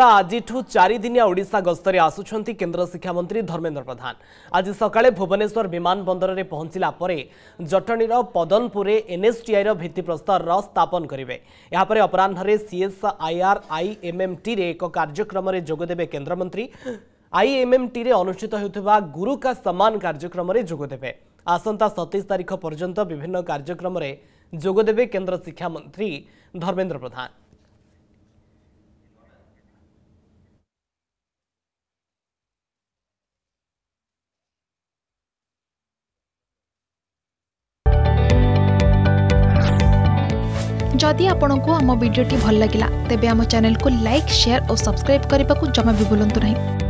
आज चारिदिनिया ओडिशा गस्तरे आसुछंती केंद्र शिक्षा मंत्री धर्मेंद्र प्रधान। आज सकाळे भुवनेश्वर विमान बंदर में पहुंचला परे जटणीर पदनपुर एनएससीआई भित्तिप्रस्तर स्थापन करेंगे। यापर अपराह्न सीएसआईआर आईएमएमटी एक कार्यक्रम में जोगदेवे केन्द्रमंत्री। आईएमएमटी अनुष्ठित होता गुरु का सम्मान कार्यक्रम में जोगदेवे। आसंता 27 तारीख पर्यंत विभिन्न कार्यक्रम में जोगदेवे केन्द्र शिक्षा मंत्री धर्मेंद्र प्रधान। जदि आपंक आम भिड्टे भल लगा तेब आम चैनल को लाइक, शेयर और सब्सक्राइब करने को जमा भी भूलु नहीं।